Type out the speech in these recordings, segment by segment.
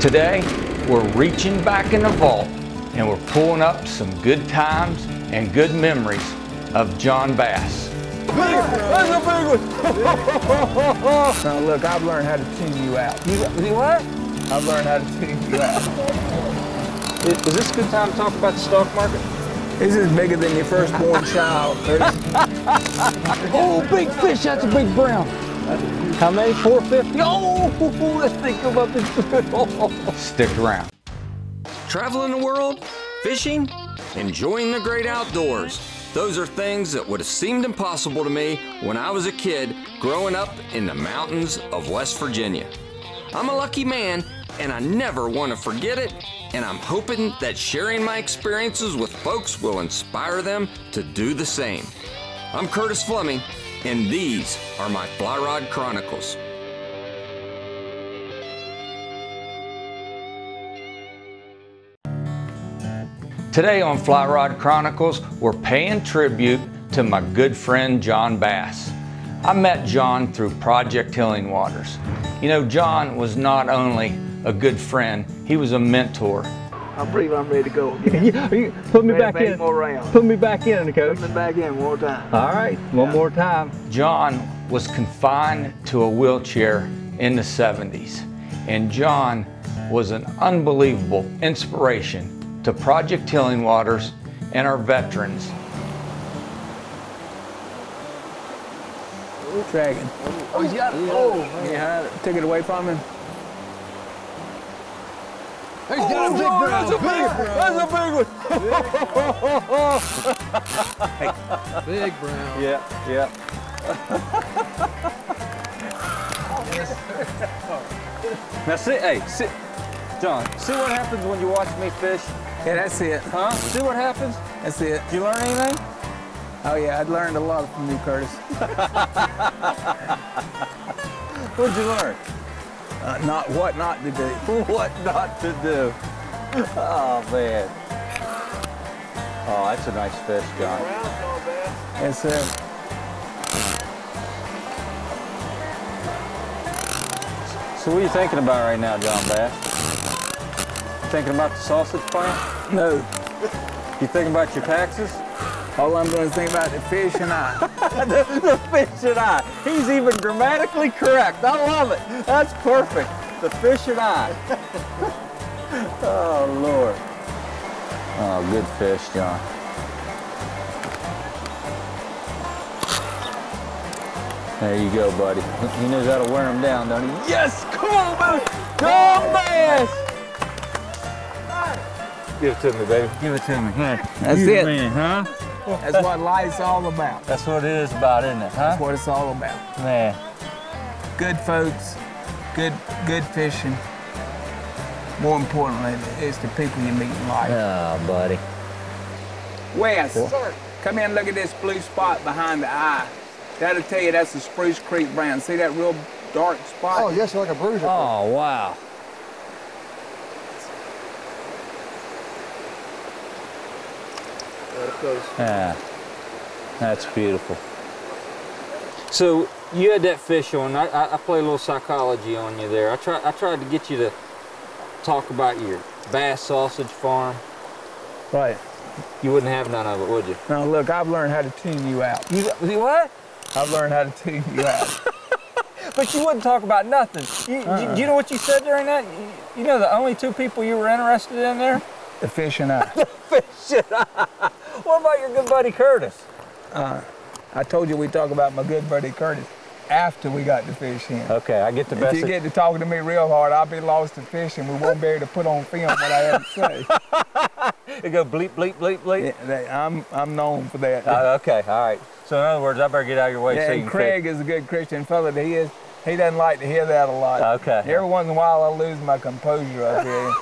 Today, we're reaching back in the vault and we're pulling up some good times and good memories of John Bass. That's a big one! Now look, I've learned how to tune you out. You what? I've learned how to tune you out. Is this a good time to talk about the stock market? This is bigger than your firstborn child. Oh, big fish, that's a big brown. How many? 450? Oh, let's think about this. Stick around. Traveling the world, fishing, enjoying the great outdoors. Those are things that would have seemed impossible to me when I was a kid growing up in the mountains of West Virginia. I'm a lucky man, and I never want to forget it, and I'm hoping that sharing my experiences with folks will inspire them to do the same. I'm Curtis Fleming, and these are my Fly Rod Chronicles. Today on Fly Rod Chronicles, we're paying tribute to my good friend, John Bass. I met John through Project Healing Waters. You know, John was not only a good friend, he was a mentor. I believe I'm ready to go. Put me back in. More rounds. Put me back in, Coach. Put me back in one more time. All right, one more time. John was confined to a wheelchair in the 70s, and John was an unbelievable inspiration to Project Healing Waters and our veterans. Dragon. Oh, he's got it. Oh, yeah, took it away from him. He's got a big one. That's a big one. Big brown. Yeah, yeah. Now sit, hey, sit. John, see what happens when you watch me fish? Yeah, that's it. Huh? See what happens? That's it. Did you learn anything? Oh yeah, I'd learned a lot from you, Curtis. What'd you learn? What not to do. What not to do. Oh, man. Oh, that's a nice fish, John. Yes, sir. So what are you thinking about right now, John Bass? Thinking about the sausage plant? No. You thinking about your taxes? All I'm going to think about the fish and I. The fish and I. He's even grammatically correct. I love it. That's perfect. The fish and I. Oh, Lord. Oh, good fish, John. There you go, buddy. He knows how to wear him down, don't he? Yes! Come on, buddy! Come, Bass! Give it to me, baby. Give it to me. Hey, that's it. Man, huh? That's what life's all about. That's what it is about, isn't it? Huh? That's what it's all about. Man. Good folks, good fishing. More importantly, it's the people you meet in life. Oh, buddy. Wes, come in and look at this blue spot behind the eye. That'll tell you that's the Spruce Creek brand. See that real dark spot? Oh, yes, like a bruiser. Oh, wow. Yeah, that's beautiful. So you had that fish on. I played a little psychology on you there. I tried to get you to talk about your Bass sausage farm. Right. You wouldn't have none of it, would you? No, look, I've learned how to tune you out. You what? I've learned how to tune you out. But you wouldn't talk about nothing. You know what you said during that? You know the only two people you were interested in there? The fish and I. The fish and I. What about your good buddy Curtis? I told you we talk about my good buddy Curtis after we got to fish in. Okay, I get the best. If you get to talking to me real hard, I'll be lost to fish and we won't be able to put on film what I have to say. It go bleep, bleep, bleep, bleep? Yeah, I'm known for that. Okay, all right. So in other words, I better get out of your way. Yeah, so you and Craig is a good Christian fellow that he is. He doesn't like to hear that a lot. Okay. Every once in a while, I lose my composure up here.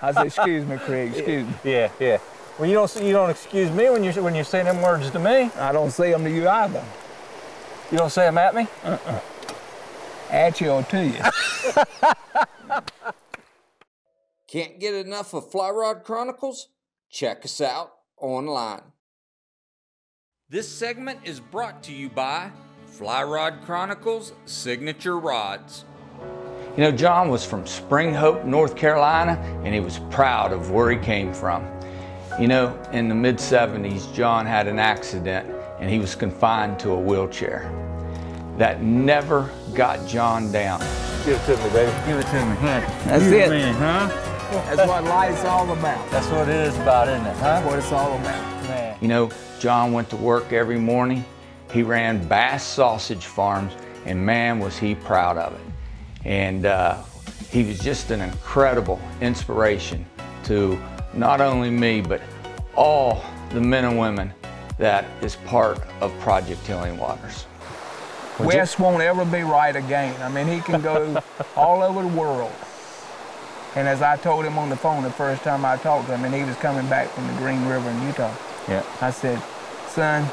I say, excuse me, Craig, excuse me. Yeah, yeah. Well, you don't excuse me when you're saying them words to me. I don't say them to you either. You don't say them at me? Uh-uh. At you or to you. Can't get enough of Fly Rod Chronicles? Check us out online. This segment is brought to you by Fly Rod Chronicles Signature Rods. You know, John was from Spring Hope, North Carolina, and he was proud of where he came from. You know, in the mid-'70s, John had an accident and he was confined to a wheelchair. That never got John down. Give it to me, baby. Give it to me. That's it. Man, huh? That's what life's all about. That's what it is about, isn't it? Huh? That's what it's all about. Man. You know, John went to work every morning. He ran Bass sausage farms, and man, was he proud of it. And he was just an incredible inspiration to not only me, but all the men and women that is part of Project Healing Waters. Wes won't ever be right again. I mean, he can go all over the world. And as I told him on the phone the first time I talked to him, and he was coming back from the Green River in Utah, yeah. I said, son,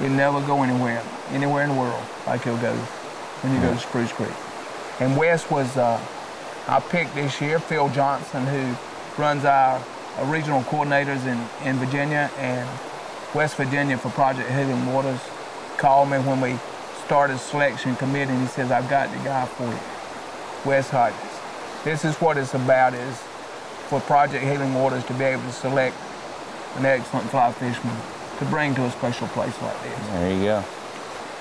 you'll never go anywhere in the world like you'll go when you go to Spruce Creek. And Wes was our pick this year, Phil Johnson, who runs our regional coordinators in Virginia and West Virginia for Project Healing Waters, called me when we started selection committee, and he says, I've got the guy for you, Wes Hutchins. This is what it's about, is for Project Healing Waters to be able to select an excellent fly fisherman to bring to a special place like this. There you go.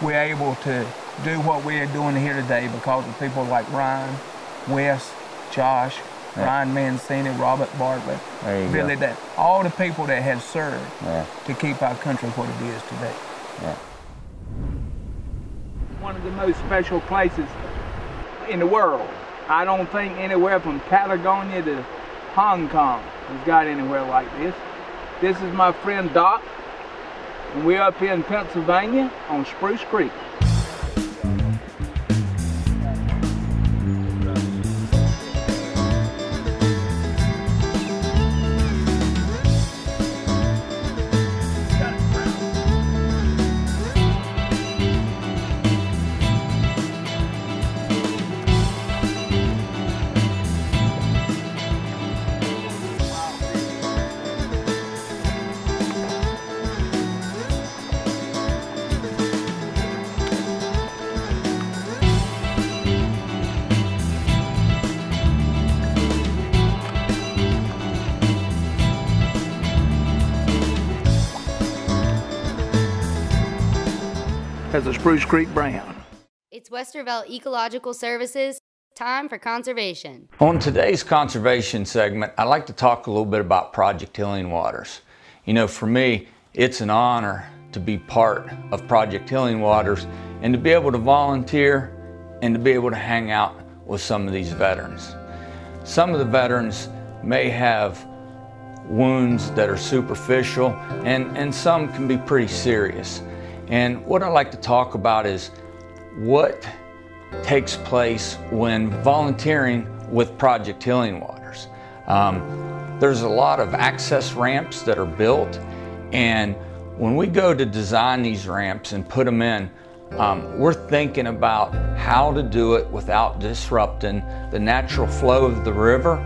We're able to do what we are doing here today because of people like Ryan, Wes, Josh, yeah. Ryan Mancini, Robert Bartlett, Billy, that all the people that have served to keep our country what it is today. Yeah. One of the most special places in the world. I don't think anywhere from Patagonia to Hong Kong has got anywhere like this. This is my friend Doc, and we're up here in Pennsylvania on Spruce Creek. The Spruce Creek brand. It's Westervelt Ecological Services, time for conservation. On today's conservation segment, I'd like to talk a little bit about Project Healing Waters. You know, for me, it's an honor to be part of Project Healing Waters and to be able to volunteer and to be able to hang out with some of these veterans. Some of the veterans may have wounds that are superficial and some can be pretty serious. And what I like to talk about is what takes place when volunteering with Project Healing Waters. There's a lot of access ramps that are built, and when we go to design these ramps and put them in, we're thinking about how to do it without disrupting the natural flow of the river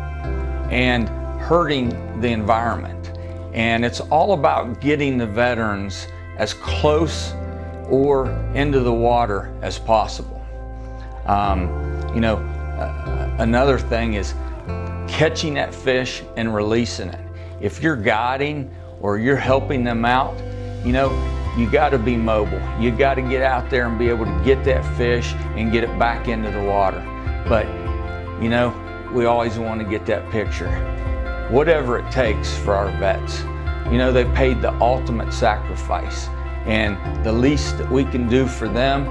and hurting the environment. And it's all about getting the veterans as close or into the water as possible. You know, another thing is catching that fish and releasing it. If you're guiding or you're helping them out, you know, you gotta be mobile. You gotta get out there and be able to get that fish and get it back into the water. But, you know, we always wanna get that picture. Whatever it takes for our vets. You know, they paid the ultimate sacrifice, and the least that we can do for them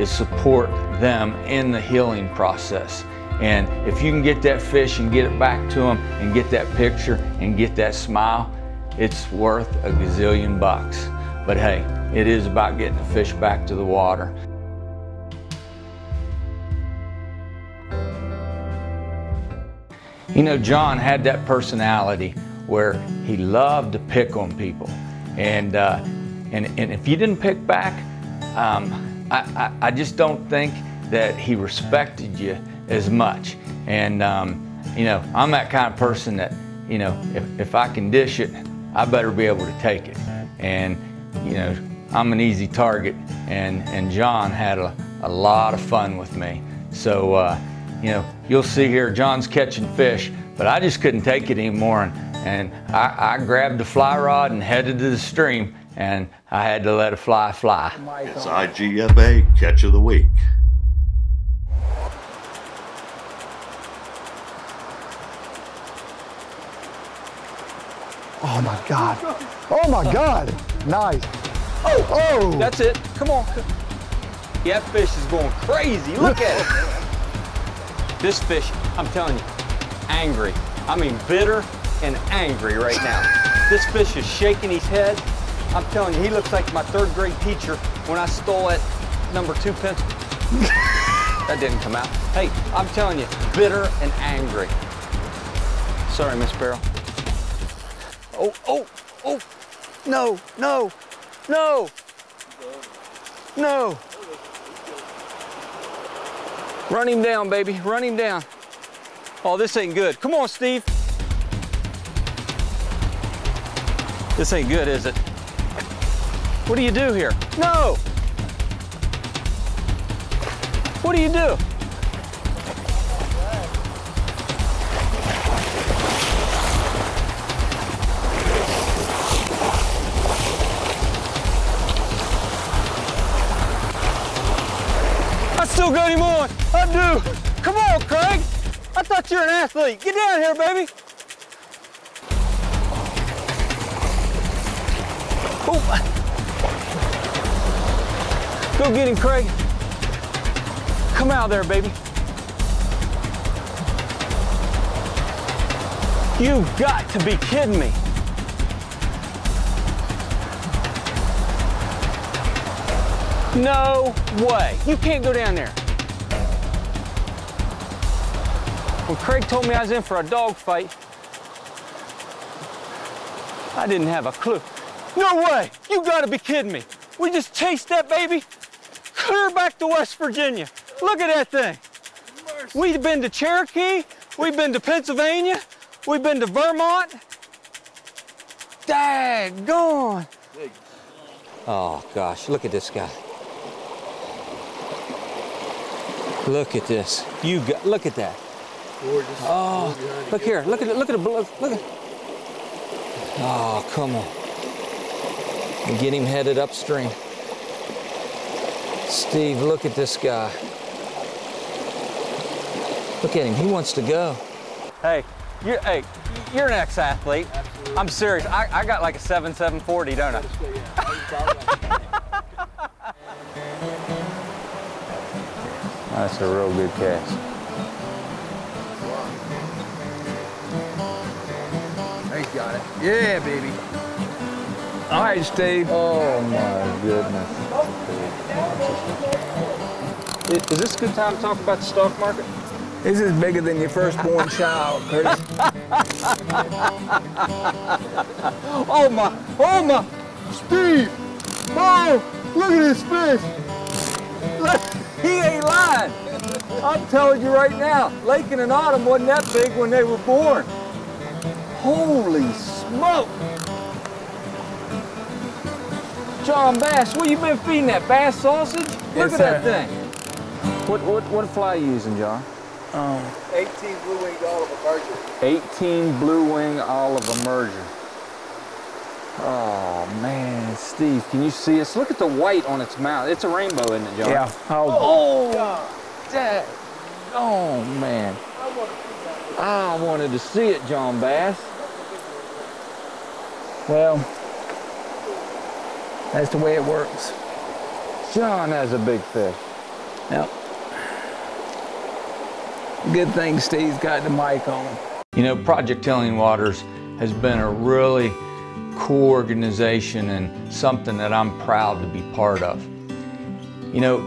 is support them in the healing process. And if you can get that fish and get it back to them and get that picture and get that smile, it's worth a gazillion bucks. But hey, it is about getting the fish back to the water. You know, John had that personality where he loved to pick on people. And if you didn't pick back, I just don't think that he respected you as much. And you know, I'm that kind of person that, you know, if I can dish it, I better be able to take it. And you know, I'm an easy target, and John had a lot of fun with me. So you know, you'll see here John's catching fish, but I just couldn't take it anymore, and I grabbed the fly rod and headed to the stream, and I had to let a fly fly. It's IGFA Catch of the Week. Oh my God. Oh my God. Nice. Oh, oh. That's it. Come on. That fish is going crazy. Look at it. This fish, I'm telling you, angry. I mean, bitter and angry right now. This fish is shaking his head. I'm telling you, he looks like my third grade teacher when I stole that #2 pencil. That didn't come out. Hey, I'm telling you, bitter and angry. Sorry, Miss Barrel. Oh, oh, oh, no, no, no, no. Run him down, baby, run him down. Oh, this ain't good. Come on, Steve. This ain't good, is it? What do you do here? No! What do you do? Still got him on. I do. Come on, Craig. I thought you were an athlete. Get down here, baby. Oh. Go get him, Craig. Come out there, baby. You've got to be kidding me. No way. You can't go down there. When Craig told me I was in for a dog fight, I didn't have a clue. No way. You gotta be kidding me. We just chased that baby clear back to West Virginia. Look at that thing. Mercy. We've been to Cherokee. We've been to Pennsylvania. We've been to Vermont. Daggone. Oh, gosh. Look at this guy. Look at this. You got, look at that. Gorgeous. Oh, look here. Look at it. Look at the blue. Look at. Oh, come on. And get him headed upstream. Steve, look at this guy. Look at him. He wants to go. Hey, you're an ex-athlete. I'm serious. I got like a 7.40, don't I? That's a real good catch. They got it. Yeah, baby. All right, Steve. Oh, my goodness. Is this a good time to talk about the stock market? This is bigger than your firstborn child, Curtis. Oh, my. Oh, my. Steve. Oh, look at this fish. Look. He ain't lying. I'm telling you right now, Lakin and Autumn wasn't that big when they were born. Holy smoke. John Bass, what you been feeding that bass sausage? Look yes, at sir. That thing. What fly are you using, John? 18 blue-winged Olive merger. 18 blue-winged Olive merger. Oh, man, Steve, can you see us? Look at the white on its mouth. It's a rainbow, isn't it, John? Yeah. Oh, man. I wanted to see it, John Bass. Well, that's the way it works. John has a big fish. Yep. Good thing Steve's got the mic on. You know, Project Healing Waters has been a really cool organization and something that I'm proud to be part of. You know,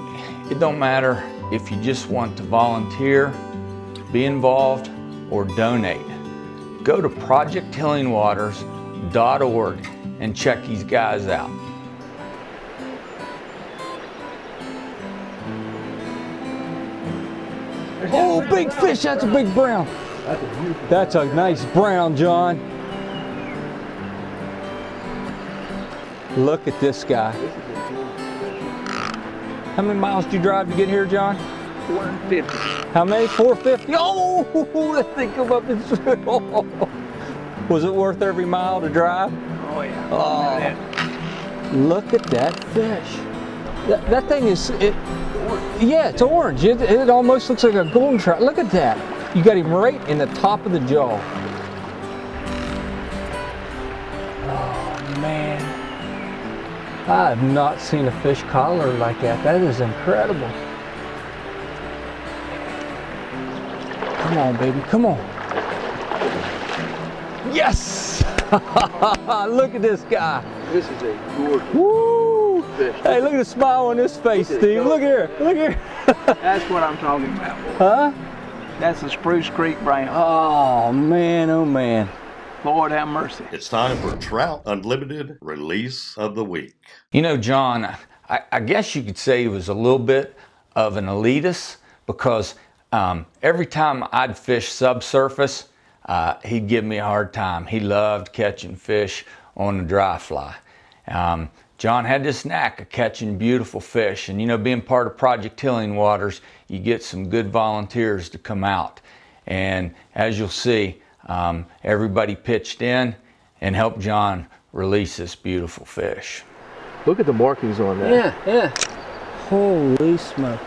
it don't matter if you just want to volunteer, be involved, or donate. Go to projecthealingwaters.org and check these guys out. Oh, big fish, that's a big brown. That's a nice brown, John. Look at this guy. How many miles did you drive to get here, John? 450. How many? 450? Oh, that thing come up and through. Was it worth every mile to drive? Oh yeah. Oh, look at that fish. That thing is, yeah, it's orange. It almost looks like a golden trout. Look at that. You got him right in the top of the jaw. Oh, man. I have not seen a fish collar like that. That is incredible. Come on, baby. Come on. Yes! Look at this guy. This is a gorgeous. Woo! Fish. Hey, look at the smile on his face, Steve. Look here. Look here. That's what I'm talking about. Huh? That's the Spruce Creek brand. Oh, man. Oh, man. Lord have mercy. It's time for Trout Unlimited Release of the Week. You know, John, I guess you could say he was a little bit of an elitist because every time I'd fish subsurface, he'd give me a hard time. He loved catching fish on the dry fly. John had this knack of catching beautiful fish, and you know, being part of Project Healing Waters, you get some good volunteers to come out. And as you'll see, everybody pitched in and helped John release this beautiful fish. Look at the markings on that. Yeah, yeah. Holy smoke.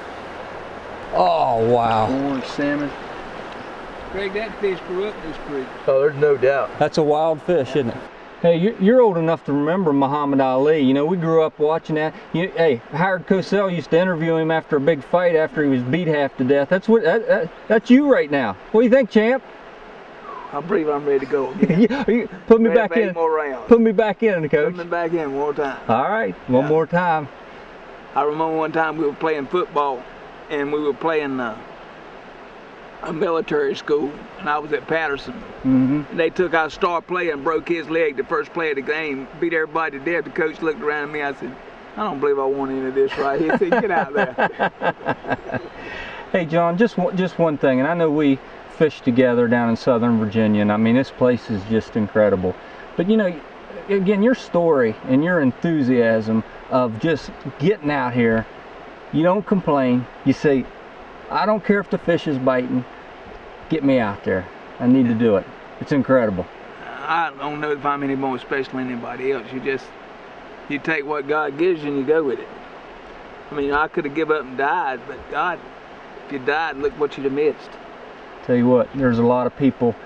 Oh, wow. Orange salmon. Craig, that fish grew up this creek. Oh, there's no doubt. That's a wild fish, isn't it? Hey, you're old enough to remember Muhammad Ali. You know, we grew up watching that. Hey, Howard Cosell used to interview him after a big fight after he was beat half to death. That's what. That's you right now. What do you think, champ? I believe I'm ready to go again. Put me back in. More rounds. Put me back in, coach. Put me back in one more time. All right, one more time. I remember one time we were playing football, and we were playing a military school, and I was at Patterson. Mm-hmm. They took our star player and broke his leg the first play of the game, beat everybody to death. The coach looked around at me, I said, I don't believe I want any of this right here. He said, get out of there. Hey, John, just one thing, and I know we fished together down in Southern Virginia, and I mean, this place is just incredible. But you know, again, your story and your enthusiasm of just getting out here, you don't complain, you say, I don't care if the fish is biting, get me out there. I need to do it. It's incredible. I don't know if I'm any more special than anybody else. You take what God gives you and you go with it. I mean, I could have given up and died, but God, if you died, look what you'd have missed. Tell you what, there's a lot of people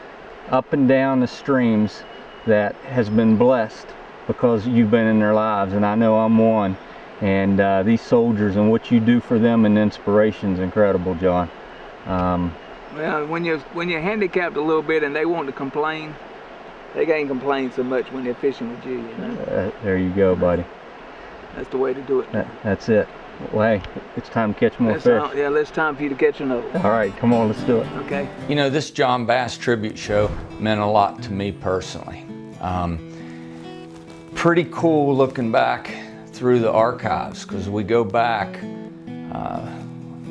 up and down the streams that has been blessed because you've been in their lives, and I know I'm one. And these soldiers and what you do for them and inspiration is incredible, John. Well, when you're handicapped a little bit and they want to complain, they can't complain so much when they're fishing with you, you know? There you go, buddy. That's the way to do it. That's it. Well, hey, it's time to catch more fish. Yeah, it's time for you to catch another. All right, come on, let's do it. Okay. You know, this John Bass tribute show meant a lot to me personally. Pretty cool looking back through the archives, because we go back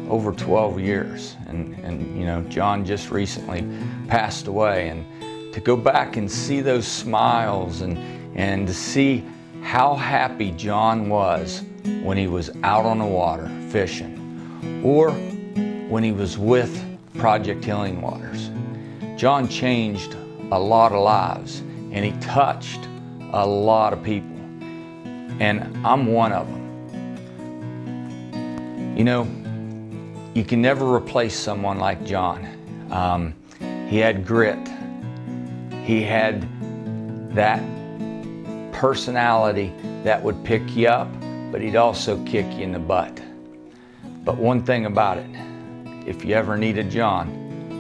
over 12 years, and you know, John just recently passed away, and to go back and see those smiles and to see how happy John was when he was out on the water fishing or when he was with Project Healing Waters. John changed a lot of lives, and he touched a lot of people. And I'm one of them. You know, you can never replace someone like John. He had grit. He had that personality that would pick you up, but he'd also kick you in the butt. But one thing about it, if you ever needed John,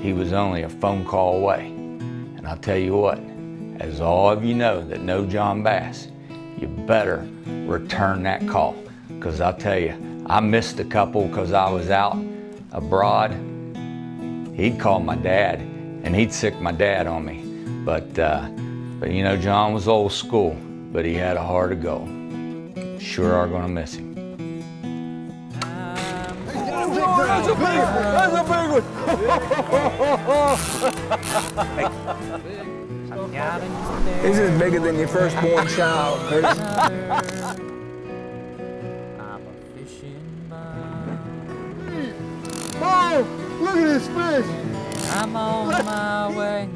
he was only a phone call away. And I'll tell you what, as all of you know that know John Bass, you better return that call, because I'll tell you, I missed a couple because I was out abroad. He'd call my dad, and he'd sick my dad on me. But you know, John was old school, but he had a heart of gold. Sure are gonna miss him. That's a big one. This is bigger than your firstborn child. I'm a fishing boat. Oh, look at this fish. I'm on my way.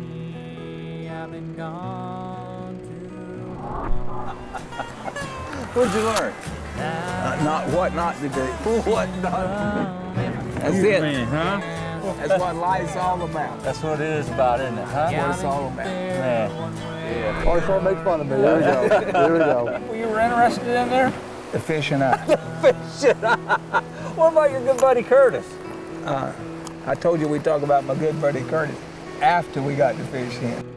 I've been gone too long. What'd you learn? Not what not to do. That's it. Man, huh? That's what life's all about. That's what it is about, isn't it? Huh? That's what it's all about. Yeah. Oh, he's trying to make fun of me. There we go. There we go. Well, you were interested in there? The fish and I. The fish and I. What about your good buddy Curtis? I told you we talk about my good buddy Curtis after we got the fish in.